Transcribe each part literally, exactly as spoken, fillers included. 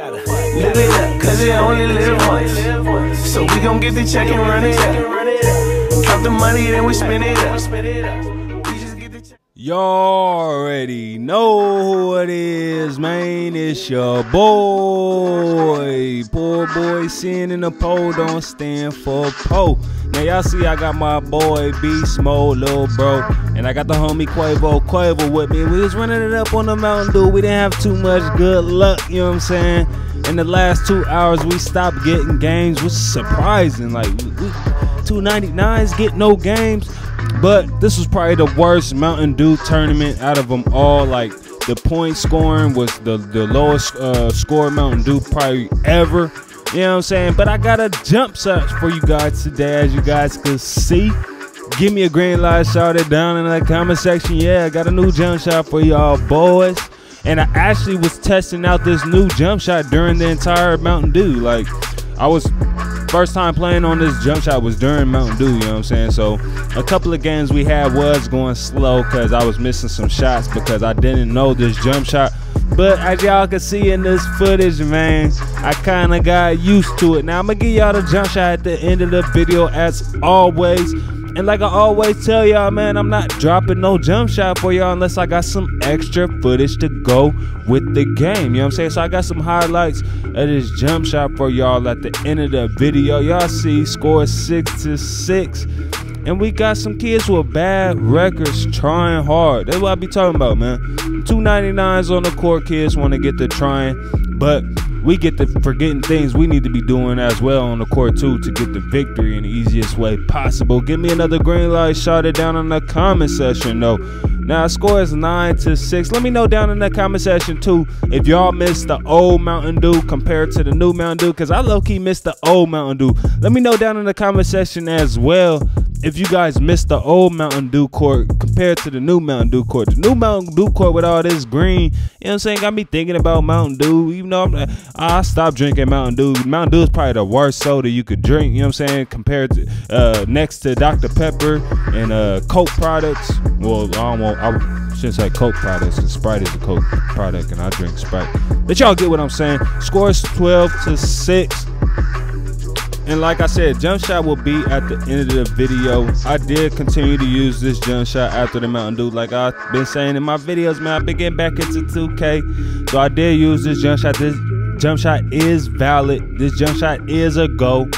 Live it up, cause you only live once. So we gon' get the check and run it up. Count the money, then we spin it up. Y'all already know who it is, man. It's your boy. Poor boy sin in the pole, don't stand for po. Now y'all see I got my boy Beast Mode, little bro, and I got the homie Quavo, Quavo with me. We was running it up on the Mountain Dew. We didn't have too much good luck, you know what I'm saying? In the last two hours, we stopped getting games, which is surprising. Like, two ninety-nines get no games, but this was probably the worst Mountain Dew tournament out of them all. Like, the point scoring was the, the lowest uh, score Mountain Dew probably ever. You know what I'm saying? But I got a jump shot for you guys today, as you guys could see. Give me a green light, shout it down in the comment section. Yeah, I got a new jump shot for y'all boys. And I actually was testing out this new jump shot during the entire Mountain Dew. Like, I was, first time playing on this jump shot was during Mountain Dew, you know what I'm saying? So a couple of games we had was going slow because I was missing some shots because I didn't know this jump shot. But as y'all can see in this footage, man, I kind of got used to it. Now I'm gonna give y'all the jump shot at the end of the video as always. And like I always tell y'all, man, I'm not dropping no jump shot for y'all unless I got some extra footage to go with the game. You know what I'm saying? So I got some highlights of this jump shot for y'all at the end of the video. Y'all see score six to six. And we got some kids with bad records trying hard. That's what I be talking about, man. two ninety-nines on the court, kids want to get to trying, but we get to forgetting things we need to be doing as well on the court too to get the victory in the easiest way possible. Give me another green light, shout it down in the comment section though. Now score is nine to six. Let me know down in the comment section too if y'all missed the old Mountain Dew compared to the new Mountain Dew, because I low-key missed the old Mountain Dew. Let me know down in the comment section as well if you guys missed the old Mountain Dew court compared to the new Mountain Dew court. The new Mountain Dew court with all this green, you know what I'm saying, got me thinking about Mountain Dew. Even though I'm, I stopped drinking Mountain Dew. Mountain Dew is probably the worst soda you could drink, you know what I'm saying, compared to uh, next to Doctor Pepper and uh, Coke products. Well, I don't want, I shouldn't say Coke products, because Sprite is a Coke product and I drink Sprite. But y'all get what I'm saying. Scores twelve to six. And like I said, jump shot will be at the end of the video. I did continue to use this jump shot after the Mountain Dew. Like I've been saying in my videos, man, I've been getting back into two K. So I did use this jump shot. This jump shot is valid. This jump shot is a go.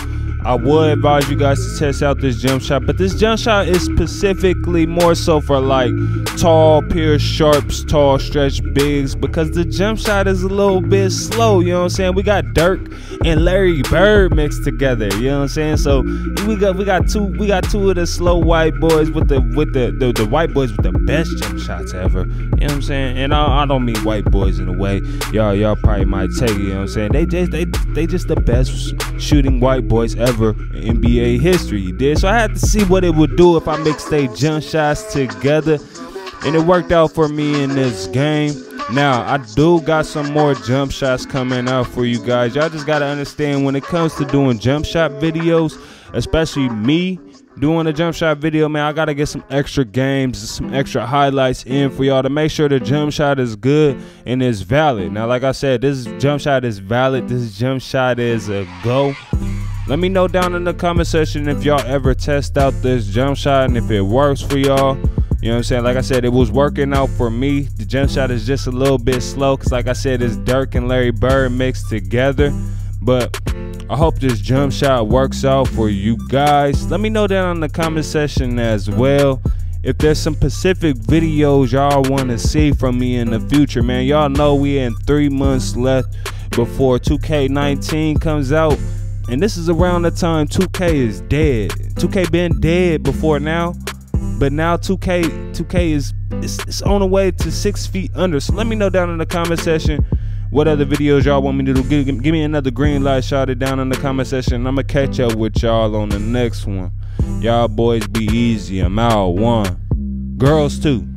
I would advise you guys to test out this jump shot, but this jump shot is specifically more so for like tall pier sharps, tall stretch bigs, because the jump shot is a little bit slow, you know what I'm saying? We got Dirk and Larry Bird mixed together, you know what I'm saying? So we got we got two we got two of the slow white boys with the with the the, the white boys with the best jump shots ever, you know what I'm saying? And I, I don't mean white boys in a way y'all y'all probably might take it, you know what I'm saying? They just they they just the best shooting white boys ever. N B A history, you did. So I had to see what it would do if I mixed they jump shots together, and it worked out for me in this game. Now I do got some more jump shots coming out for you guys. Y'all just gotta understand when it comes to doing jump shot videos, especially me doing a jump shot video, man, I gotta get some extra games, some extra highlights in for y'all to make sure the jump shot is good and it's valid. Now like I said, this jump shot is valid. This jump shot is a go. Let me know down in the comment section if y'all ever test out this jump shot and if it works for y'all. You know what I'm saying? Like I said, it was working out for me. The jump shot is just a little bit slow because like I said, it's Dirk and Larry Bird mixed together. But I hope this jump shot works out for you guys. Let me know down in the comment section as well if there's some specific videos y'all want to see from me in the future, man. Y'all know we in three months left before two K nineteen comes out. And this is around the time two K is dead. two K been dead before now, but now two K two K is it's, it's on the way to six feet under. So let me know down in the comment section what other videos y'all want me to do. Give, give me another green light, shout it down in the comment section, and I'm gonna catch up with y'all on the next one. Y'all boys be easy. I'm out. One girls too.